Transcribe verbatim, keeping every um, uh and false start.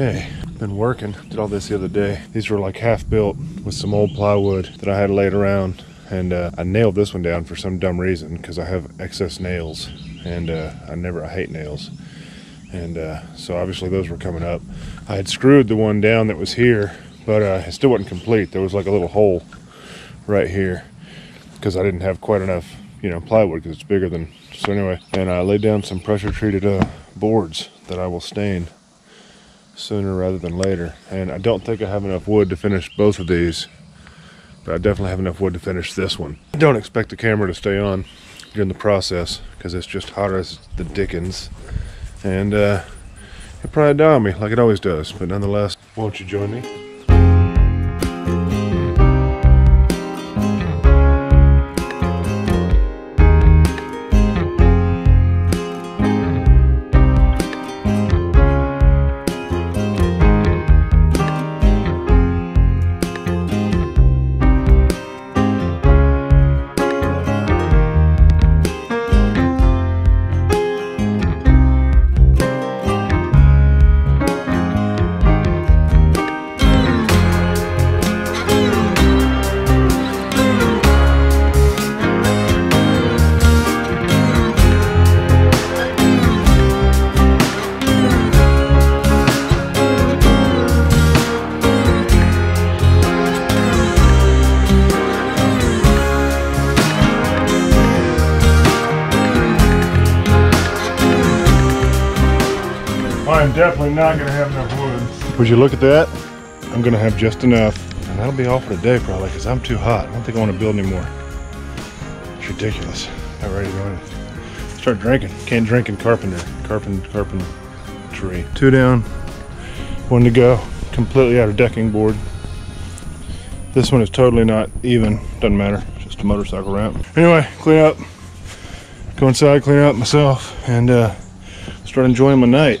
Okay, been working. Did all this the other day. These were like half built with some old plywood that I had laid around, and uh, I nailed this one down for some dumb reason because I have excess nails, and uh, I never I hate nails. And uh, so obviously those were coming up. I had screwed the one down that was here, but uh, it still wasn't complete. There was like a little hole right here because I didn't have quite enough, you know, plywood because it's bigger than, so anyway. And I laid down some pressure treated uh, boards that I will stain sooner rather than later. And I don't think I have enough wood to finish both of these, but I definitely have enough wood to finish this one. I don't expect the camera to stay on during the process because it's just hot as the dickens. And uh, it probably died on me like it always does, but nonetheless, won't you join me? I'm definitely not gonna have enough wood. Would you look at that? I'm gonna have just enough. And that'll be all for today probably because I'm too hot. I don't think I want to build anymore. It's ridiculous. Not ready to go in. Start drinking. Can't drink in carpenter. Carpent, carpentry. Two down, one to go. Completely out of decking board. This one is totally not even. Doesn't matter. Just a motorcycle ramp. Anyway, clean up. Go inside, clean up myself, and uh, start enjoying my night.